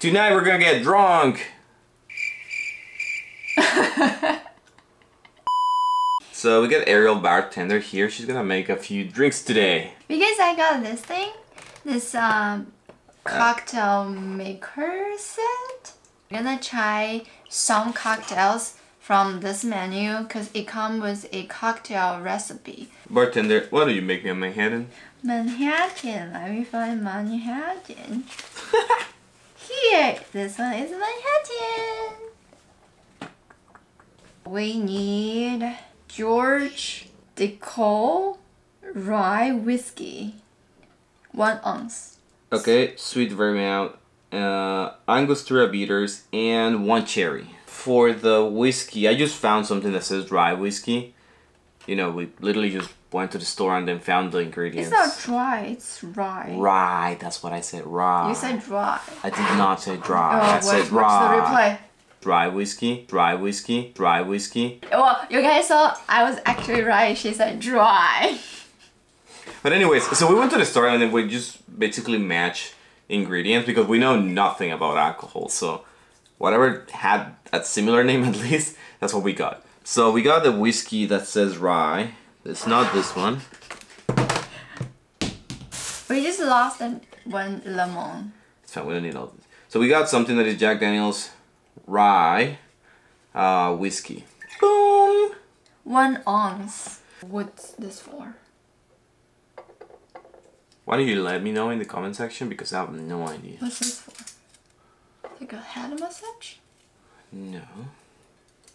Tonight we're gonna get drunk. So we got Ariel Bartender here. She's gonna make a few drinks today. Because I got this thing, this cocktail maker set. I'm gonna try some cocktails from this menu because it comes with a cocktail recipe. Bartender, what are you making in Manhattan? Manhattan, let me find Manhattan. Here, this one is Manhattan. We need George Dickel rye whiskey, 1 ounce. Okay, sweet vermouth, Angostura bitters, and 1 cherry. For the whiskey, I just found something that says dry whiskey. You know, we literally just went to the store and then found the ingredients. It's not dry, it's rye. Rye, that's what I said, rye. You said dry. I did not say dry, oh, I said rye. What's the reply? Dry whiskey, dry whiskey, dry whiskey. Well, you guys saw I was actually right. She said dry. But anyways, so we went to the store and then we just basically match ingredients because we know nothing about alcohol. So whatever had a similar name at least, that's what we got. So we got the whiskey that says rye. It's not this one. We just lost one lemon. It's fine, we don't need all this. So we got something that is Jack Daniel's rye whiskey. Boom! 1 ounce. What's this for? Why don't you let me know in the comment section because I have no idea. What's this for? Like a head massage? No.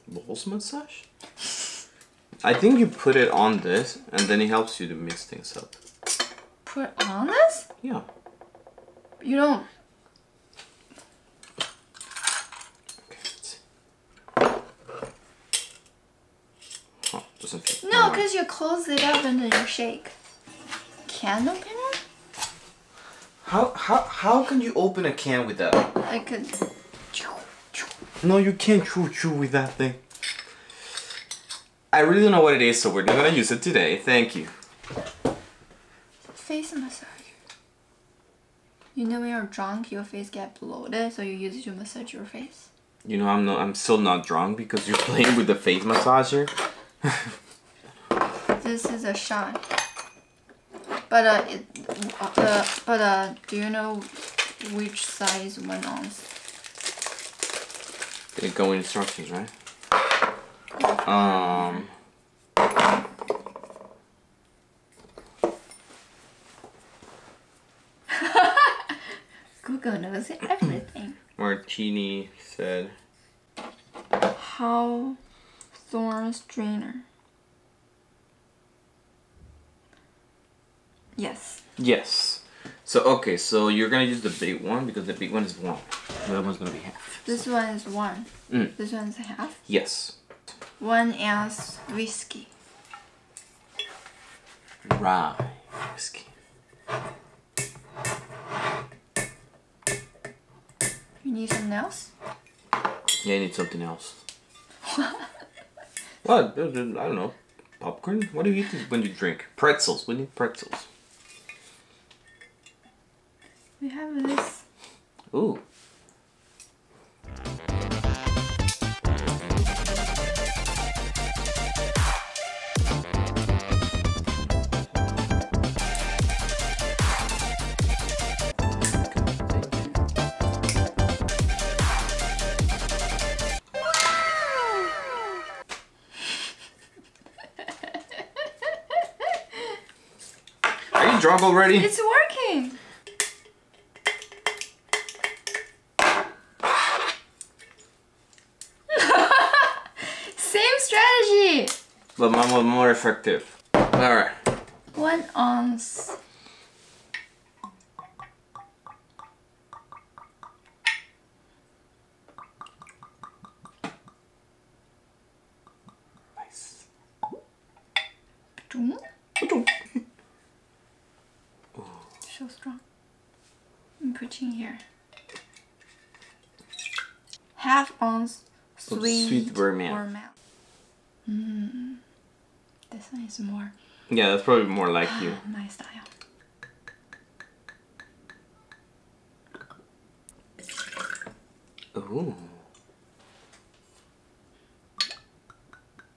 Balls massage? I think you put it on this and then it helps you to mix things up. Put on this? Yeah. You don't... No, because you close it up and then you shake. Can opener? How can you open a can with that? I could. No, you can't chew with that thing. I really don't know what it is, so we're not gonna use it today. Thank you. Face massage. You know when you're drunk, your face gets bloated, so you use it to massage your face. You know I'm still not drunk because you're playing with the face massager. This is a shot, but do you know which size 1 ounce? They go in instructions, right? Google knows everything. Martini said. How? Thorn strainer. Yes. Yes. So okay, so you're gonna use the big one because the big one is 1. The other one's gonna be half. This one is 1. Mm. This one's half? Yes. 1 ounce whiskey. Rye whiskey. You need something else? Yeah, I need something else. What? I don't know. Popcorn? What do you eat when you drink? Pretzels. We need pretzels. We have this. Ooh. Drunk already? It's working! Same strategy! But mine was more effective. Alright. 1 ounce. Nice. So strong. I'm putting here 1/2 ounce sweet vermouth. Mm. This one is more. Yeah, that's probably more like you. My style. Ooh.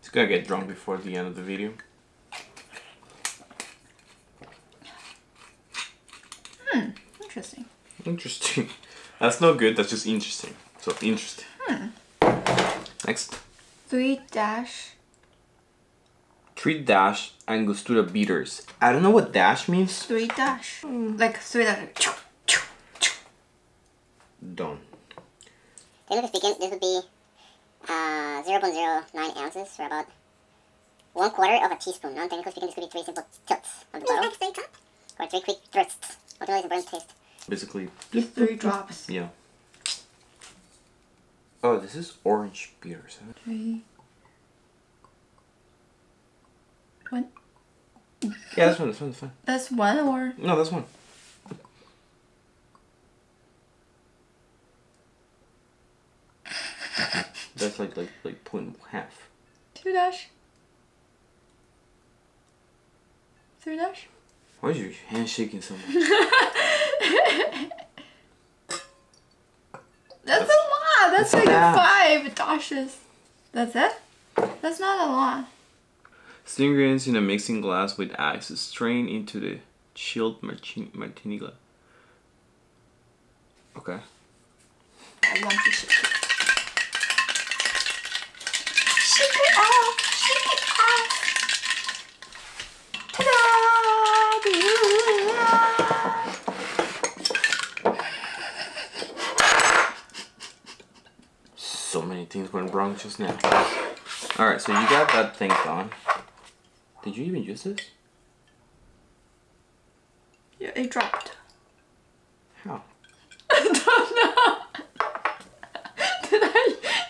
It's gonna get drunk before the end of the video. Hmm, interesting. Interesting. That's not good, that's just interesting. So interesting. Hmm. Next. 3 dash Angostura beaters. I don't know what dash means. 3 dash. Mm. Like 3 dash. Done. Technically speaking, this would be 0.09 ounces, or about 1/4 of a teaspoon. Non-technically speaking, this could be 3 simple tilts on the bottle. Or 3 quick thrusts. Ultimately, it's important taste. Basically, just 3 drops. Yeah. Oh, this is orange beers. Huh? 3. 1. Yeah, this one. This one's fine. That's one or? No, that's one. That's like 0.5. 2 dash. 3 dash. Why is your hand shaking so much? That's a lot. That's like bad. 5 dashes. That's it? That's not a lot. Stir ingredients in a mixing glass with ice. Strain into the chilled martini glass. Okay. I want to shake it. Shake it off! Shake it off! Ta-da! So many things went wrong just now. Alright, so you got that thing on. Did you even use this? Yeah, it dropped. How? I don't know. Did I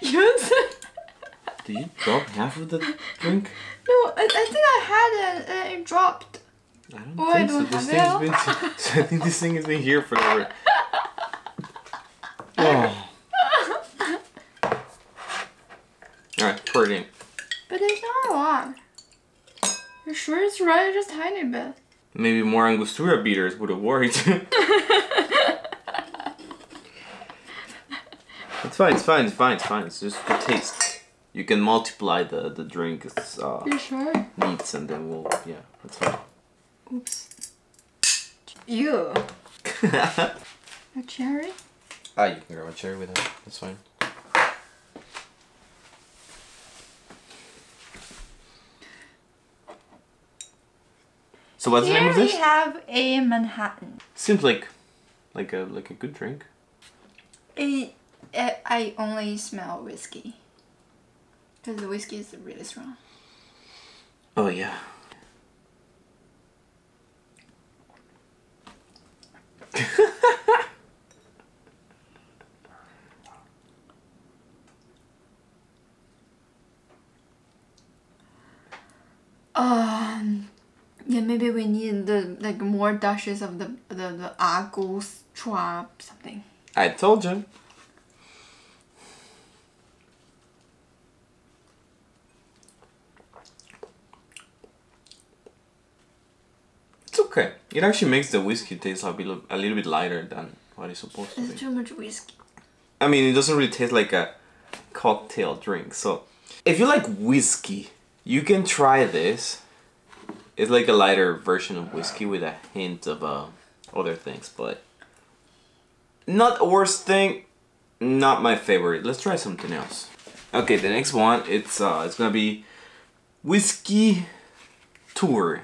use it? Did you drop half of the drink? No, I think I had it and it dropped. I don't think so. I think this thing has been here forever. Oh. Alright, pour it in. But it's not a lot. You're sure it's right? Just a tiny bit. Maybe more Angostura beaters would have worked. It's fine, it's fine, it's fine, it's fine. It's just the taste. You can multiply the drink's sure? needs and then we'll, yeah, that's fine. Oops. Ew. A cherry? Ah, you can grab a cherry with that, that's fine. So what's the name of this? Here we have a Manhattan. Seems like a good drink. I only smell whiskey. Because the whiskey is really strong. Oh yeah. Yeah, maybe we need the like more dashes of the Angostura something. I told you. Okay, it actually makes the whiskey taste a little bit lighter than what it's supposed to be. It's too much whiskey. I mean, it doesn't really taste like a cocktail drink, so... If you like whiskey, you can try this. It's like a lighter version of whiskey with a hint of other things, but... Not the worst thing, not my favorite. Let's try something else. Okay, the next one, it's gonna be Whiskey Tour.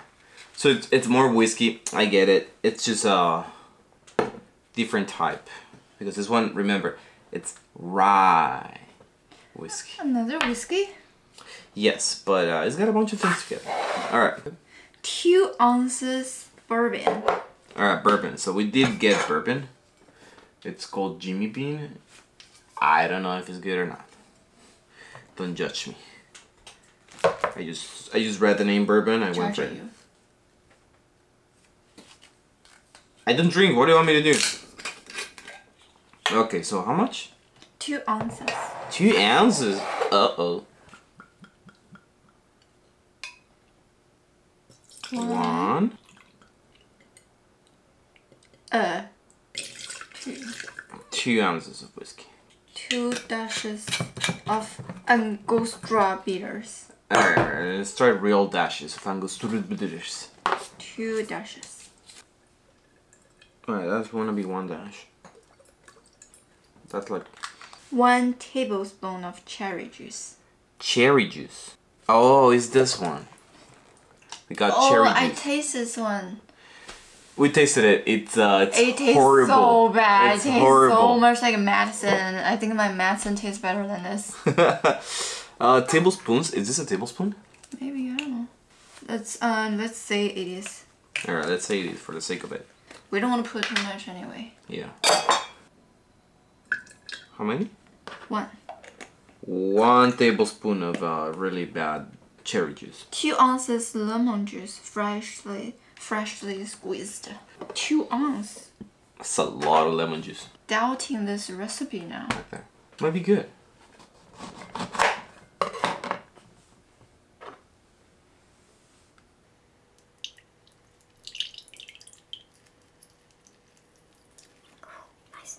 So it's more whiskey, I get it, it's just a different type. Because this one, remember, it's rye whiskey. Another whiskey? Yes, but it's got a bunch of things together. Alright. 2 ounces bourbon. Alright, bourbon. So we did get bourbon. It's called Jimmy Bean. I don't know if it's good or not. Don't judge me. I just read the name bourbon, I went for it. I don't drink, what do you want me to do? Okay, so how much? 2 ounces. 2 ounces? Uh-oh. 1. 2. 2 ounces of whiskey. 2 dashes of Angostura bitters. Let's try real dashes of Angostura bitters. 2 dashes. Alright, that's gonna be 1 dash. That's like 1 tablespoon of cherry juice. Cherry juice. Oh, it's this one. We got cherry juice. Oh, I taste this one. We tasted it. It's horrible. It tastes so bad. It tastes horrible. So much like medicine. I think my medicine tastes better than this. Tablespoons. Is this a tablespoon? Maybe, I don't know. Let's say it is. All right, let's say it is for the sake of it. We don't want to put too much anyway. Yeah. How many? 1. 1 tablespoon of really bad cherry juice. 2 ounces lemon juice, freshly squeezed. 2 ounces. That's a lot of lemon juice. Doubting this recipe now. Okay. Might be good. Nice.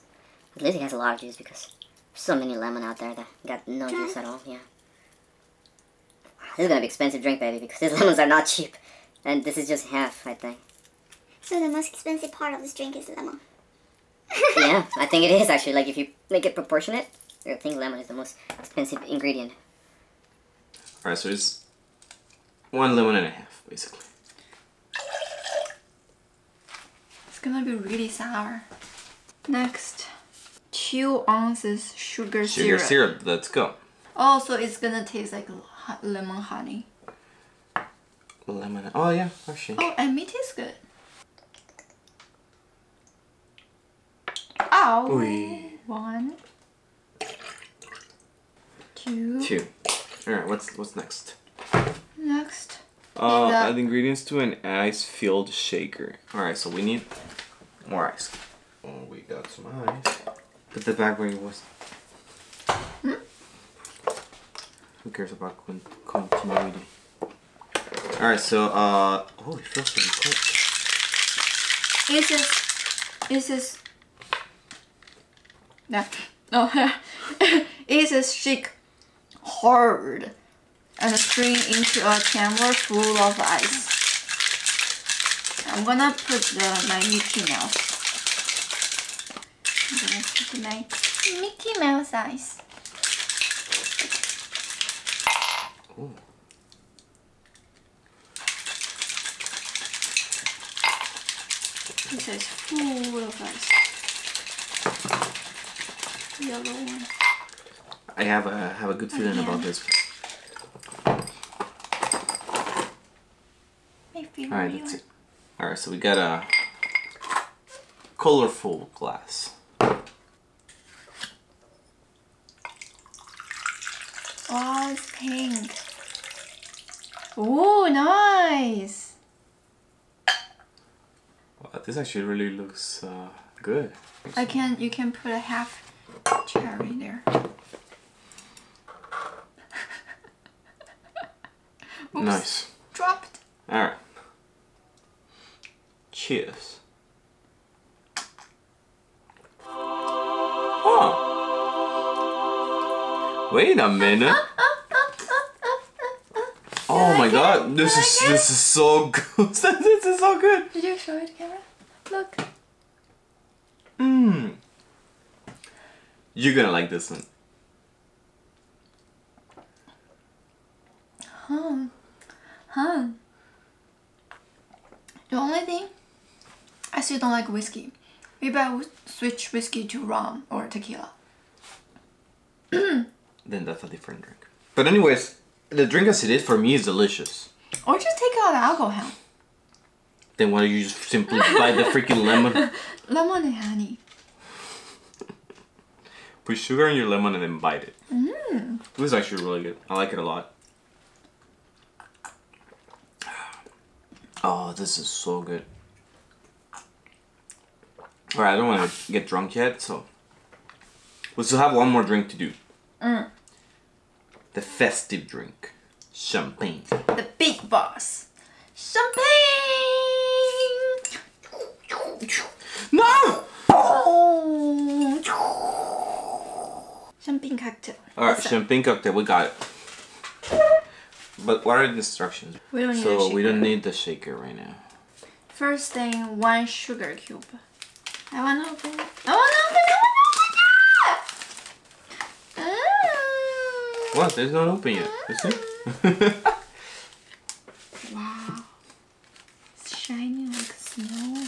At least it has a lot of juice because there's so many lemon out there that got no juice at all. Yeah. This is gonna be an expensive drink, baby, because these lemons are not cheap. And this is just half, I think. So the most expensive part of this drink is lemon. Yeah, I think it is actually. Like if you make it proportionate, I think lemon is the most expensive ingredient. Alright, so it's 1 lemon and a half, basically. It's gonna be really sour. Next, 2 ounces sugar syrup. Sugar syrup, let's go. Oh, so it's gonna taste like lemon honey. Lemon. Oh yeah, actually. Oh, and meat tastes good. Ow. Oy. 1, 2. All right, what's next? Next. Oh, add ingredients to an ice-filled shaker. All right, so we need more ice. Oh, we got some ice. Put that back where it was. Hmm? Who cares about continuity? Alright, so, oh, it feels pretty cool. Is this... Nah, no. Is this shake hard and strain into a tumbler full of ice. I'm gonna put my Mickey Mouse. I'm gonna put my Mickey Mouse ice. Ooh. This is full of ice. The other one. I have a good feeling about this. Alright, that's it. Alright, so we got a colorful glass. Oh, it's pink. Oh, nice. This actually really looks good. You can put a half cherry there. Oops, nice. Dropped. All right. Cheers. Huh. Wait a minute. Oh my God! This is so good. This is so good. Did you show it to camera? Look. Mmm. You're gonna like this one. Huh. The only thing, I still don't like whiskey. Maybe I would switch whiskey to rum or tequila. Then that's a different drink. But anyways, the drink as it is for me is delicious. Or just take out the alcohol. Then why don't you just simply buy the freaking lemon? Lemon and honey. Put sugar in your lemon and then bite it. Mm. It was actually really good. I like it a lot. Oh, this is so good. Alright, I don't want to get drunk yet, so... We still have one more drink to do. Mm. The festive drink. Champagne. The big boss. Champagne! No! Oh. Champagne cocktail. Alright, champagne cocktail, we got it. But what are the instructions? We don't need a shaker. We don't need the shaker right now. First thing, 1 sugar cube. I wanna open it. I wanna open it! What? It's not open yet. You see? Wow. It's shining like snow.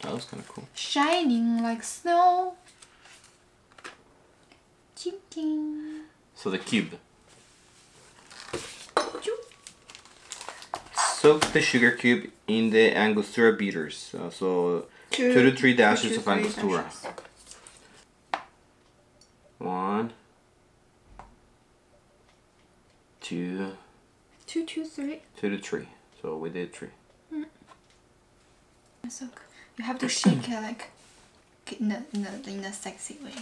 That was kinda cool. Shining like snow. Ding ding. So the cube. Soak the sugar cube in the Angostura beaters. So 2 to 3 dashes of Angostura. Dashes. 1, 2. 2 to 3. 2 to 3. So we did 3. Mm. So you have to shake it like in a sexy way.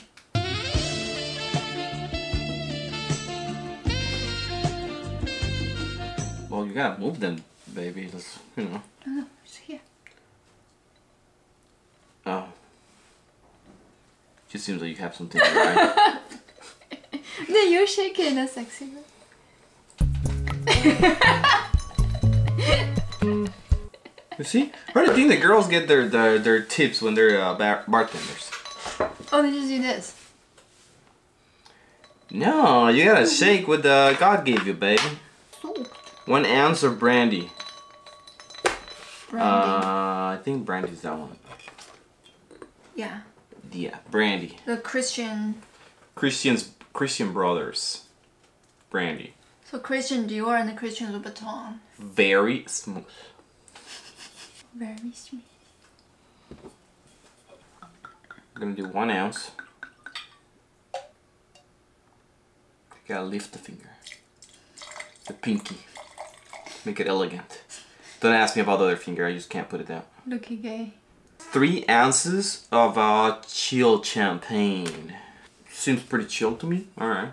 Well, you gotta move them, baby. That's, you know. No, it's here. Oh. Just seems like you have something in your eye. No, you shake it in a sexy way. You see? Why do you think the girls get their tips when they're bartenders? Oh, they just do this. No, you gotta shake what God gave you, baby. Oh. 1 ounce of brandy. I think brandy's that one. Yeah. Yeah, brandy. The Christian Brothers. Brandy. So Christian Dior and the Christian Louboutin. Very smooth. Very smooth. I'm gonna do 1 ounce. You gotta lift the finger. The pinky. Make it elegant. Don't ask me about the other finger, I just can't put it down. Looking gay. 3 ounces of chilled champagne. Seems pretty chilled to me. Alright.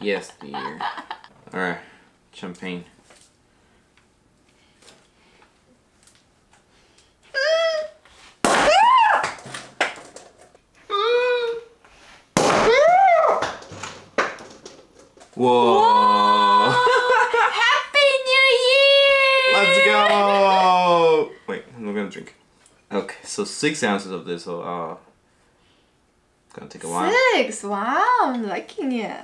Yes, dear. Alright, champagne. Whoa! Whoa. Happy New Year! Let's go! Wait, I'm not gonna drink. Okay, so 6 ounces of this, so it's gonna take a while. 6? Wow, I'm liking it.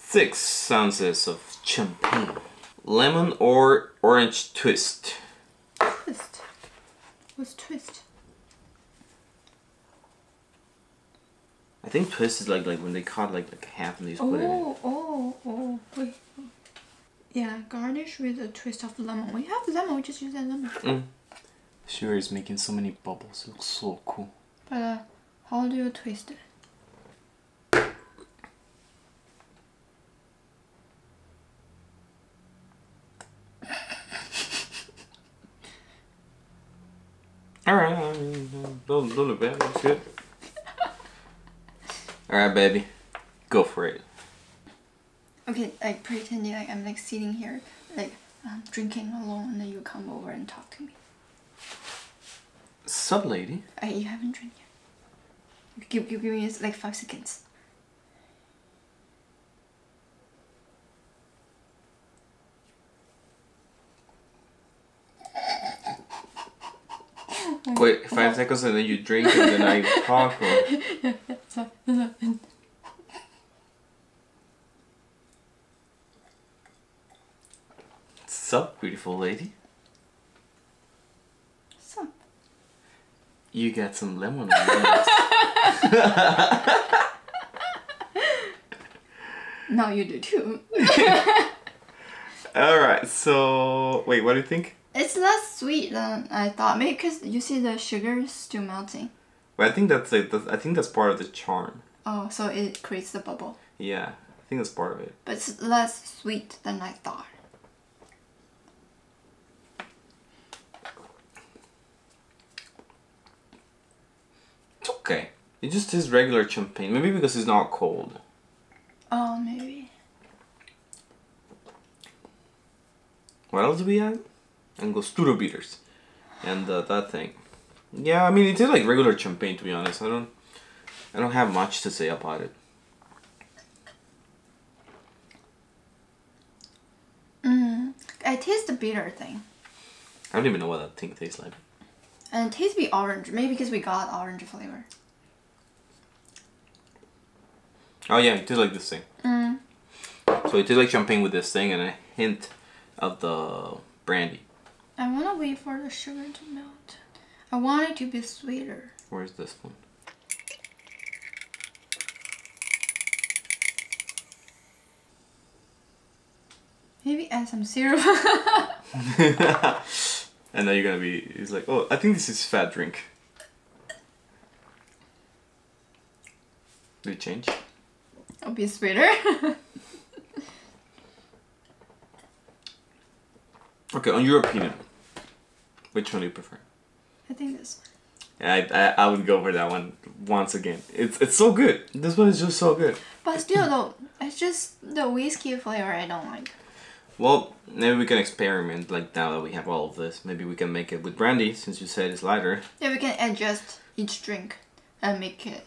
Six ounces of champagne. Lemon or orange twist. Twist? What's twist? I think twist is like when they cut like half and they just put it in. Wait. Yeah, garnish with a twist of lemon. We have lemon, we just use that lemon. Mm. Sugar is making so many bubbles, it looks so cool. But how do you twist it? Alright, I mean, don't look bad, looks good. Alright, baby, go for it. Okay, like pretending like I'm like sitting here, like drinking alone, and then you come over and talk to me. Sub lady? You haven't drank yet. Give me like 5 seconds. Wait, 5 seconds and then you drink and then I talk or... Sup, beautiful lady? Sup? You got some lemon on your lips. Now you do too. Alright, so... Wait, what do you think? It's less sweet than I thought. Maybe because you see the sugar is still melting. Well, I think that's like I think that's part of the charm. Oh, so it creates the bubble. Yeah, I think that's part of it. But it's less sweet than I thought. It's okay. It just tastes regular champagne. Maybe because it's not cold. Oh, maybe. What else do we have? Angostura beaters and that thing. Yeah, I mean it tastes like regular champagne, to be honest. I don't have much to say about it. I taste the bitter thing. I don't even know what that thing tastes like. And it tastes to be orange, maybe because we got orange flavor. Oh yeah, it tastes like this thing. So it tastes like champagne with this thing and a hint of the brandy. I want to wait for the sugar to melt. I want it to be sweeter. Where's this one? Maybe add some syrup. And now you're gonna be, it's like, oh, I think this is fat drink. Did it change? It'll be sweeter. Okay, on your opinion, which one do you prefer? I think this one. I would go for that one once again. It's so good. This one is just so good. But still though, it's just the whiskey flavor I don't like. Well, maybe we can experiment, like now that we have all of this. Maybe we can make it with brandy, since you said it's lighter. Yeah, we can adjust each drink and make it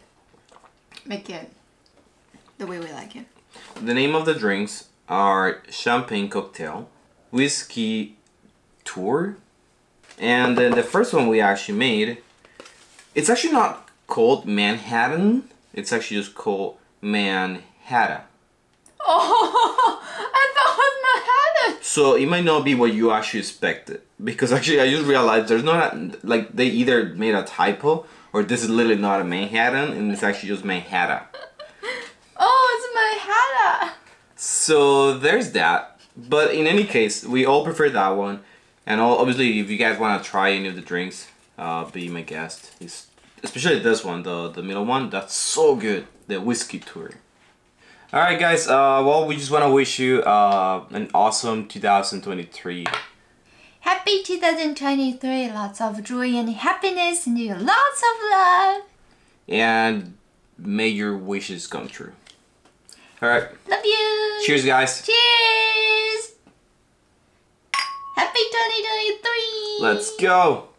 the way we like it. The name of the drinks are Champagne Cocktail, Whiskey Tour, and then the first one we actually made, it's actually not called Manhattan, it's actually just called Manhattan. Oh, I thought it was Manhattan. So it might not be what you actually expected, because actually I just realized there's not like they either made a typo or this is literally not a Manhattan and it's actually just Manhattan. Oh, it's Manhattan. So there's that. But in any case, we all prefer that one, and obviously if you guys want to try any of the drinks, be my guest. It's, especially this one, the middle one, that's so good, the Whiskey Tour. Alright guys, well we just want to wish you an awesome 2023. Happy 2023, lots of joy and happiness and lots of love. And may your wishes come true. Alright. Love you. Cheers guys. Cheers. Happy 2023! Let's go!